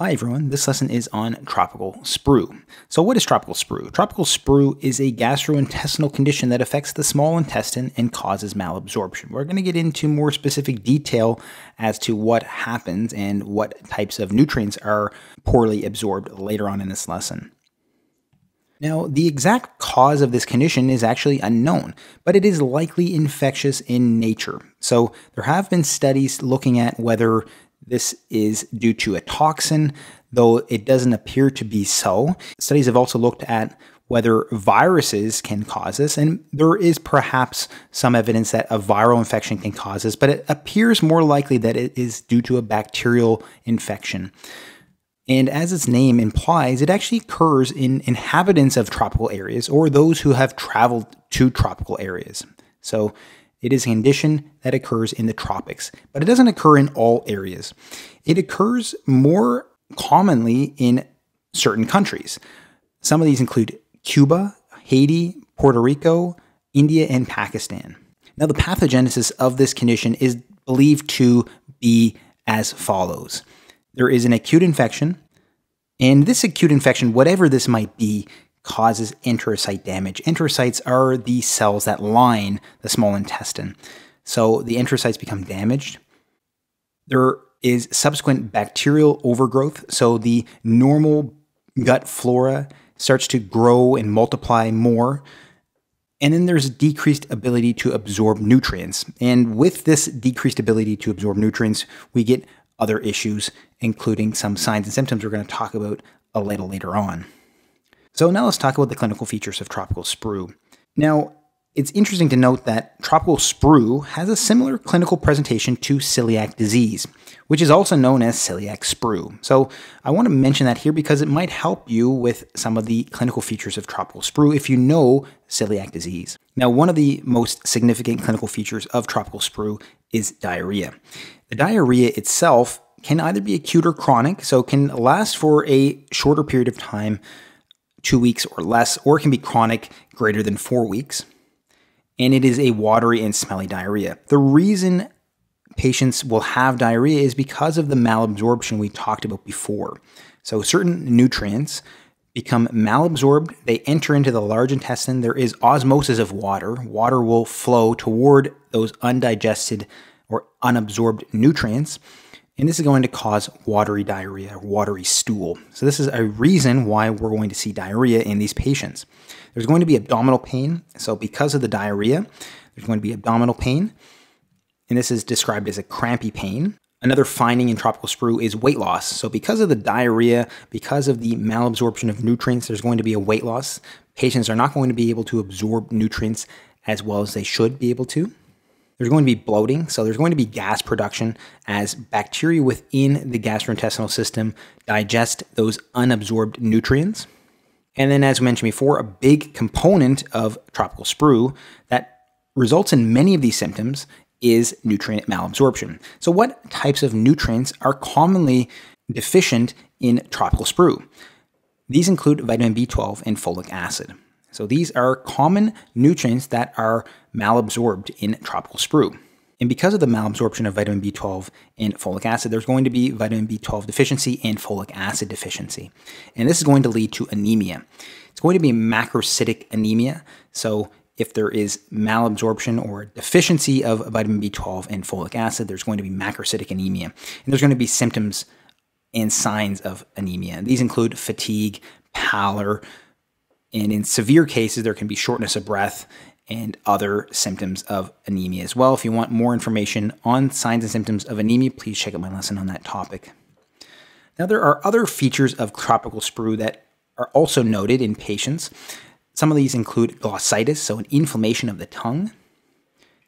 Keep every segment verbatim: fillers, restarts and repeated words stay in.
Hi everyone, this lesson is on tropical sprue. So what is tropical sprue? Tropical sprue is a gastrointestinal condition that affects the small intestine and causes malabsorption. We're going to get into more specific detail as to what happens and what types of nutrients are poorly absorbed later on in this lesson. Now, the exact cause of this condition is actually unknown, but it is likely infectious in nature. So there have been studies looking at whether this is due to a toxin, though it doesn't appear to be so. Studies have also looked at whether viruses can cause this, and there is perhaps some evidence that a viral infection can cause this, but it appears more likely that it is due to a bacterial infection. And as its name implies, it actually occurs in inhabitants of tropical areas or those who have traveled to tropical areas. So it is a condition that occurs in the tropics, but it doesn't occur in all areas. It occurs more commonly in certain countries. Some of these include Cuba, Haiti, Puerto Rico, India, and Pakistan. Now, the pathogenesis of this condition is believed to be as follows. There is an acute infection, and this acute infection, whatever this might be, causes enterocyte damage. Enterocytes are the cells that line the small intestine. So the enterocytes become damaged. There is subsequent bacterial overgrowth. So the normal gut flora starts to grow and multiply more. And then there's decreased ability to absorb nutrients. And with this decreased ability to absorb nutrients, we get other issues, including some signs and symptoms we're going to talk about a little later on. So now let's talk about the clinical features of tropical sprue. Now, it's interesting to note that tropical sprue has a similar clinical presentation to celiac disease, which is also known as celiac sprue. So I want to mention that here because it might help you with some of the clinical features of tropical sprue if you know celiac disease. Now, one of the most significant clinical features of tropical sprue is diarrhea. The diarrhea itself can either be acute or chronic, so it can last for a shorter period of time, two weeks or less, or it can be chronic, greater than four weeks. And it is a watery and smelly diarrhea. The reason patients will have diarrhea is because of the malabsorption we talked about before. So certain nutrients become malabsorbed. They enter into the large intestine. There is osmosis of water. Water will flow toward those undigested or unabsorbed nutrients. And this is going to cause watery diarrhea, watery stool. So this is a reason why we're going to see diarrhea in these patients. There's going to be abdominal pain. So because of the diarrhea, there's going to be abdominal pain. And this is described as a crampy pain. Another finding in tropical sprue is weight loss. So because of the diarrhea, because of the malabsorption of nutrients, there's going to be a weight loss. Patients are not going to be able to absorb nutrients as well as they should be able to. There's going to be bloating, so there's going to be gas production as bacteria within the gastrointestinal system digest those unabsorbed nutrients. And then, as mentioned before, a big component of tropical sprue that results in many of these symptoms is nutrient malabsorption. So what types of nutrients are commonly deficient in tropical sprue? These include vitamin B twelve and folic acid. So these are common nutrients that are malabsorbed in tropical sprue. And because of the malabsorption of vitamin B twelve and folic acid, there's going to be vitamin B twelve deficiency and folic acid deficiency. And this is going to lead to anemia. It's going to be macrocytic anemia. So if there is malabsorption or deficiency of vitamin B twelve and folic acid, there's going to be macrocytic anemia. And there's going to be symptoms and signs of anemia. These include fatigue, pallor, and in severe cases, there can be shortness of breath and other symptoms of anemia as well. If you want more information on signs and symptoms of anemia, please check out my lesson on that topic. Now, there are other features of tropical sprue that are also noted in patients. Some of these include glossitis, so an inflammation of the tongue,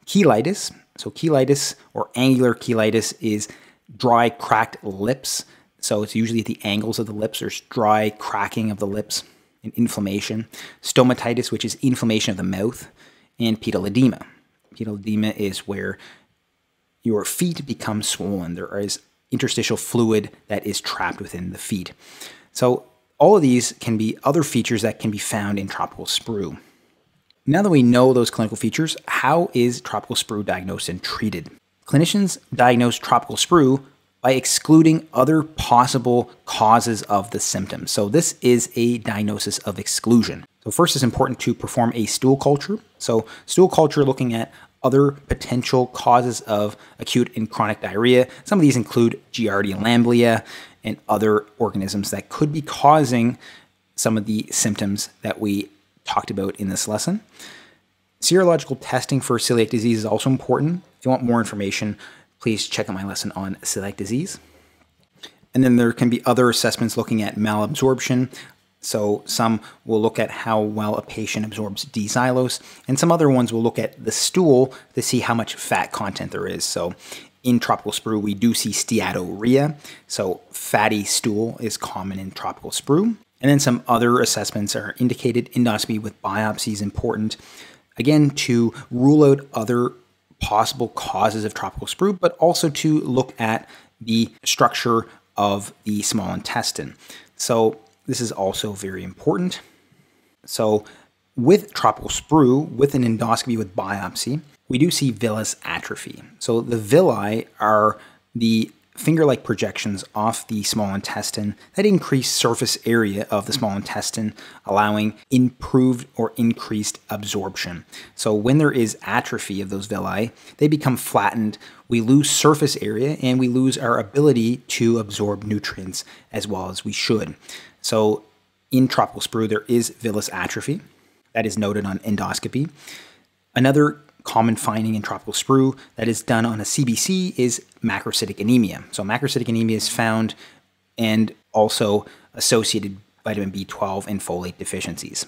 cheilitis. So cheilitis or angular cheilitis is dry, cracked lips. So it's usually at the angles of the lips. There's dry cracking of the lips. And inflammation, stomatitis, which is inflammation of the mouth, and pedal edema. Pedal edema is where your feet become swollen. There is interstitial fluid that is trapped within the feet. So all of these can be other features that can be found in tropical sprue. Now that we know those clinical features, how is tropical sprue diagnosed and treated? Clinicians diagnose tropical sprue by excluding other possible causes of the symptoms. So this is a diagnosis of exclusion. So first, it's important to perform a stool culture. So stool culture looking at other potential causes of acute and chronic diarrhea. Some of these include Giardia lamblia and other organisms that could be causing some of the symptoms that we talked about in this lesson. Serological testing for celiac disease is also important. If you want more information, please check out my lesson on celiac disease. And then there can be other assessments looking at malabsorption. So some will look at how well a patient absorbs D-xylose, and some other ones will look at the stool to see how much fat content there is. So in tropical sprue, we do see steatorrhea. So fatty stool is common in tropical sprue. And then some other assessments are indicated. Endoscopy with biopsy is important, again, to rule out other possible causes of tropical sprue, but also to look at the structure of the small intestine. So this is also very important. So with tropical sprue, with an endoscopy with biopsy, we do see villous atrophy. So the villi are the finger-like projections off the small intestine that increase surface area of the small intestine, allowing improved or increased absorption. So when there is atrophy of those villi, they become flattened, we lose surface area, and we lose our ability to absorb nutrients as well as we should. So in tropical sprue, there is villous atrophy that is noted on endoscopy. Another common finding in tropical sprue that is done on a C B C is macrocytic anemia. So macrocytic anemia is found, and also associated vitamin B twelve and folate deficiencies.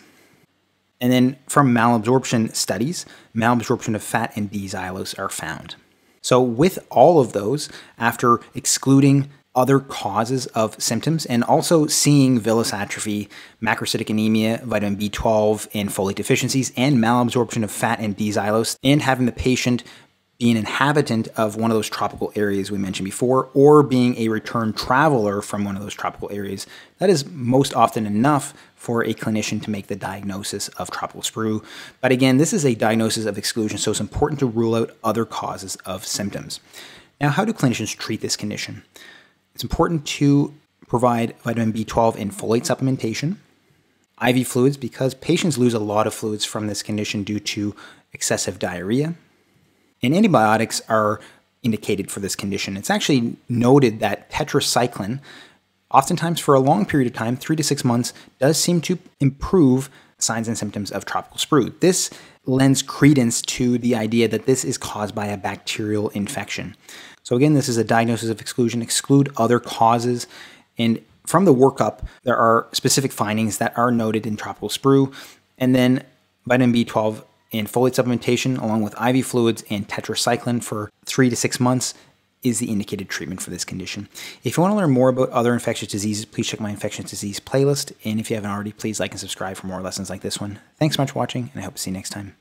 And then from malabsorption studies, malabsorption of fat and D-xylose are found. So with all of those, after excluding other causes of symptoms and also seeing villous atrophy, macrocytic anemia, vitamin B twelve and folate deficiencies, and malabsorption of fat and D-xylose, and having the patient be an inhabitant of one of those tropical areas we mentioned before, or being a return traveler from one of those tropical areas, that is most often enough for a clinician to make the diagnosis of tropical sprue. But again, this is a diagnosis of exclusion, so it's important to rule out other causes of symptoms. Now, how do clinicians treat this condition? It's important to provide vitamin B twelve and folate supplementation, I V fluids, because patients lose a lot of fluids from this condition due to excessive diarrhea. And antibiotics are indicated for this condition. It's actually noted that tetracycline, oftentimes for a long period of time, three to six months, does seem to improve signs and symptoms of tropical sprue. This lends credence to the idea that this is caused by a bacterial infection. So again, this is a diagnosis of exclusion. Exclude other causes. And from the workup, there are specific findings that are noted in tropical sprue. And then vitamin B twelve and folate supplementation, along with I V fluids and tetracycline for three to six months, is the indicated treatment for this condition. If you want to learn more about other infectious diseases, please check my infectious disease playlist. And if you haven't already, please like and subscribe for more lessons like this one. Thanks so much for watching, and I hope to see you next time.